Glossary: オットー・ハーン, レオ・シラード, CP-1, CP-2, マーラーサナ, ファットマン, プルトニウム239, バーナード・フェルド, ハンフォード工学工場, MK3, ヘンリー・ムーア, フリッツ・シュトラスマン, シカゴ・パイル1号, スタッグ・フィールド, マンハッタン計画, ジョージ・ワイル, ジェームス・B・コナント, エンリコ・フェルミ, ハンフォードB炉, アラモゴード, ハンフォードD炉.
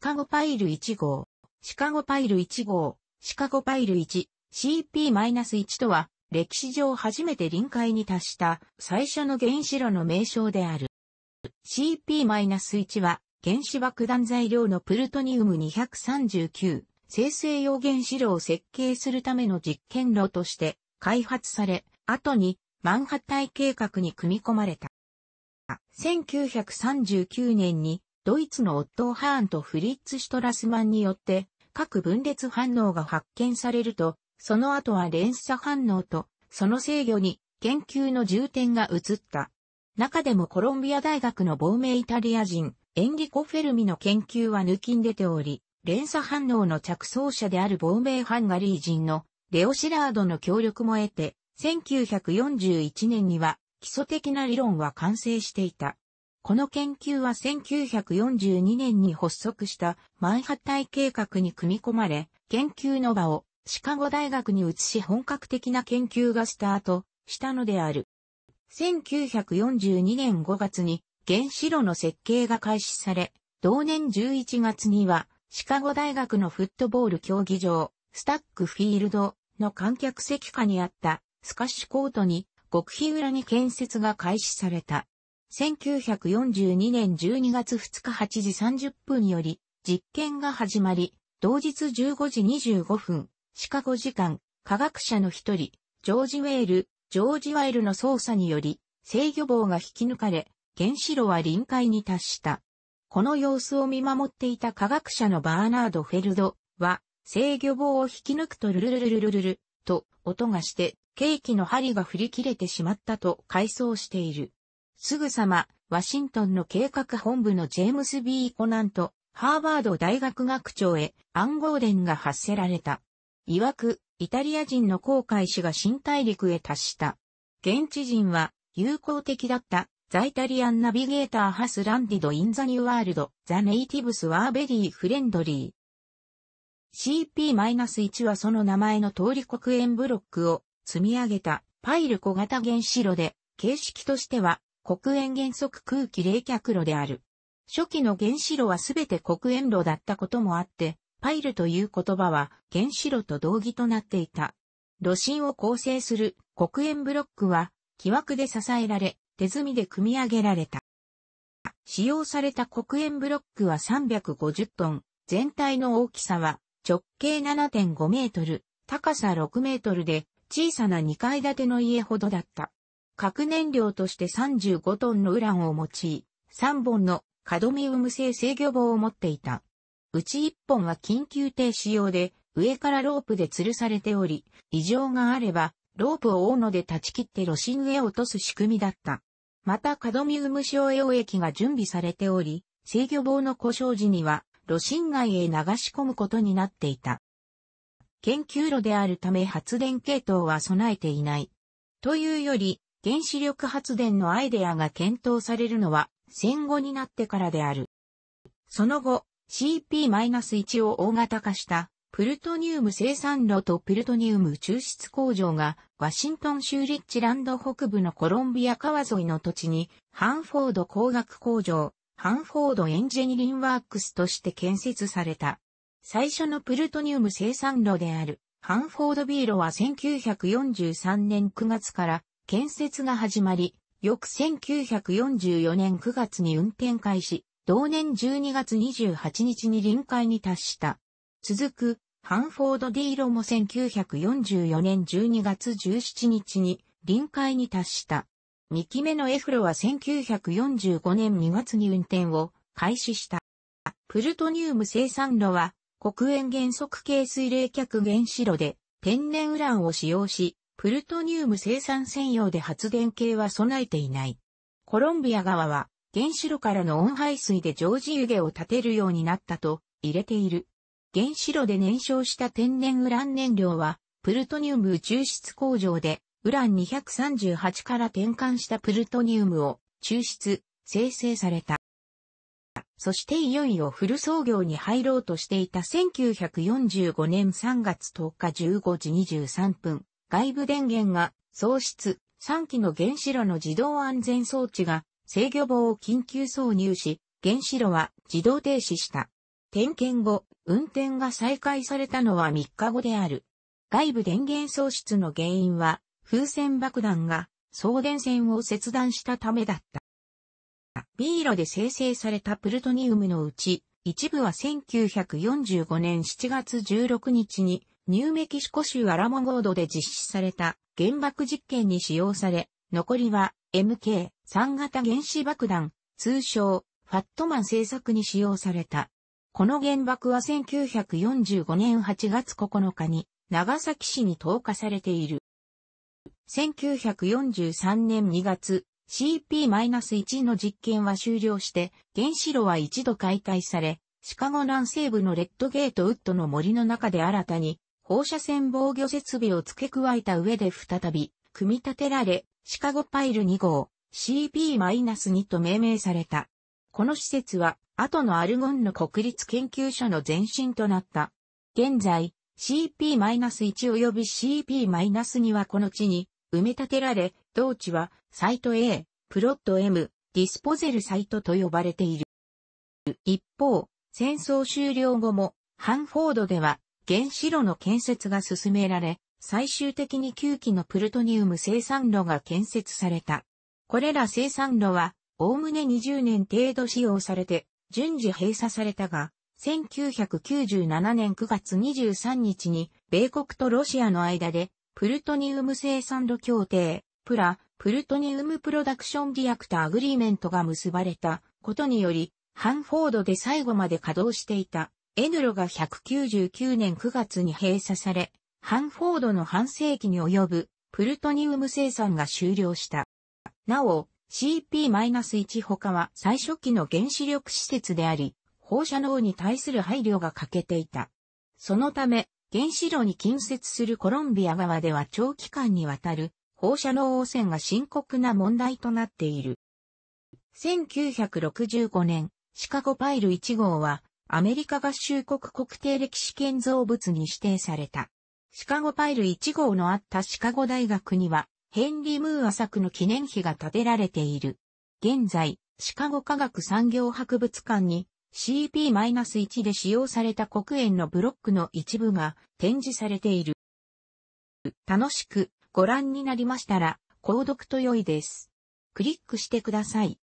シカゴパイル1号、シカゴパイル1号、シカゴパイル1、CP-1 とは、歴史上初めて臨界に達した最初の原子炉の名称である。CP-1 は、原子爆弾材料のプルトニウム239、生成用原子炉を設計するための実験炉として開発され、後にマンハッタン計画に組み込まれた。1939年にドイツのオットー・ハーンとフリッツ・シュトラスマンによって核分裂反応が発見されると、その後は連鎖反応とその制御に研究の重点が移った。中でもコロンビア大学の亡命イタリア人エンリコ・フェルミの研究は抜きん出ており、連鎖反応の着想者である亡命ハンガリー人のレオ・シラードの協力も得て、1941年には基礎的な理論は完成していた。この研究は1942年に発足したマンハッタン計画に組み込まれ、研究の場をシカゴ大学に移し本格的な研究がスタートしたのである。1942年5月に原子炉の設計が開始され、同年11月にはシカゴ大学のフットボール競技場、スタックフィールドの観客席下にあったスカッシュコートに極秘裏に建設が開始された。1942年12月2日8時30分より実験が始まり、同日15時25分、シカゴ時間、科学者の一人、ジョージ・ワイルの操作により制御棒が引き抜かれ、原子炉は臨界に達した。この様子を見守っていた科学者のバーナード・フェルドは、制御棒を引き抜くとルルルルルルルルと音がして、ケーキの針が振り切れてしまったと回想している。すぐさま、ワシントンの計画本部のジェームス・ B ・コナンと、ハーバード大学学長へ暗号電が発せられた。曰く、イタリア人の航海士が新大陸へ達した。現地人は、友好的だった。ザ・イタリアン・ナビゲーター・ハス・ランディド・イン・ザ・ニュー・ワールド・ザ・ネイティブス・ワー・ベリー・フレンドリー。CP-1 はその名前の通り黒鉛ブロックを積み上げたパイル小型原子炉で、形式としては黒鉛原則空気冷却炉である。初期の原子炉はすべて黒鉛炉だったこともあって、パイルという言葉は原子炉と同義となっていた。炉心を構成する黒鉛ブロックは木枠で支えられ、手積みで組み上げられた。使用された黒鉛ブロックは350トン、全体の大きさは直径 7.5 メートル、高さ6メートルで小さな2階建ての家ほどだった。核燃料として35トンのウランを用い、3本のカドミウム製制御棒を持っていた。うち1本は緊急停止用で上からロープで吊るされており、異常があればロープを斧で断ち切って炉心へ落とす仕組みだった。またカドミウム硝溶液が準備されており、制御棒の故障時には炉心外へ流し込むことになっていた。研究炉であるため発電系統は備えていない。というより、原子力発電のアイデアが検討されるのは戦後になってからである。その後、CP-1 を大型化したプルトニウム生産炉とプルトニウム抽出工場がワシントン州リッチランド北部のコロンビア川沿いの土地にハンフォード工学工場、ハンフォードエンジェニリンワークスとして建設された。最初のプルトニウム生産炉であるハンフォード B 炉は1943年9月から建設が始まり、翌1944年9月に運転開始、同年12月28日に臨界に達した。続く、ハンフォード D 炉も1944年12月17日に臨界に達した。2機目の F 炉は1945年2月に運転を開始した。プルトニウム生産炉は黒鉛原則軽水冷却原子炉で天然ウランを使用し、プルトニウム生産専用で発電系は備えていない。コロンビア側は原子炉からの温排水で常時湯気を立てるようになったと入れている。原子炉で燃焼した天然ウラン燃料は、プルトニウム抽出工場で、ウラン238から転換したプルトニウムを抽出、生成された。そしていよいよフル操業に入ろうとしていた1945年3月10日15時23分、外部電源が喪失、3基の原子炉の自動安全装置が制御棒を緊急挿入し、原子炉は自動停止した。点検後、運転が再開されたのは3日後である。外部電源喪失の原因は、風船爆弾が送電線を切断したためだった。B炉で生成されたプルトニウムのうち、一部は1945年7月16日に、ニューメキシコ州アラモゴードで実施された原爆実験に使用され、残りは MK3 型原子爆弾、通称ファットマン製作に使用された。この原爆は1945年8月9日に長崎市に投下されている。1943年2月、CP-1 の実験は終了して、原子炉は一度解体され、シカゴ南西部のレッドゲートウッドの森の中で新たに放射線防御設備を付け加えた上で再び組み立てられ、シカゴパイル2号 CP-2 と命名された。この施設は後のアルゴンの国立研究所の前身となった。現在 CP-1 及び CP-2 はこの地に埋め立てられ、同地はサイト A、プロット M、ディスポゼルサイトと呼ばれている。一方、戦争終了後も、ハンフォードでは原子炉の建設が進められ、最終的に9基のプルトニウム生産炉が建設された。これら生産炉は、おおむね20年程度使用されて、順次閉鎖されたが、1997年9月23日に、米国とロシアの間で、プルトニウム生産炉協定、プルトニウムプロダクションリアクターアグリーメントが結ばれたことにより、ハンフォードで最後まで稼働していた N 炉が199年9月に閉鎖され、ハンフォードの半世紀に及ぶプルトニウム生産が終了した。なお、CP-1 他は最初期の原子力施設であり、放射能に対する配慮が欠けていた。そのため、原子炉に近接するコロンビア側では長期間にわたる放射能汚染が深刻な問題となっている。1965年、シカゴパイル1号はアメリカ合衆国国定歴史建造物に指定された。シカゴパイル1号のあったシカゴ大学にはヘンリー・ムーア作の記念碑が建てられている。現在、シカゴ科学産業博物館に CP-1 で使用された黒鉛のブロックの一部が展示されている。楽しくご覧になりましたら購読と良いです。クリックしてください。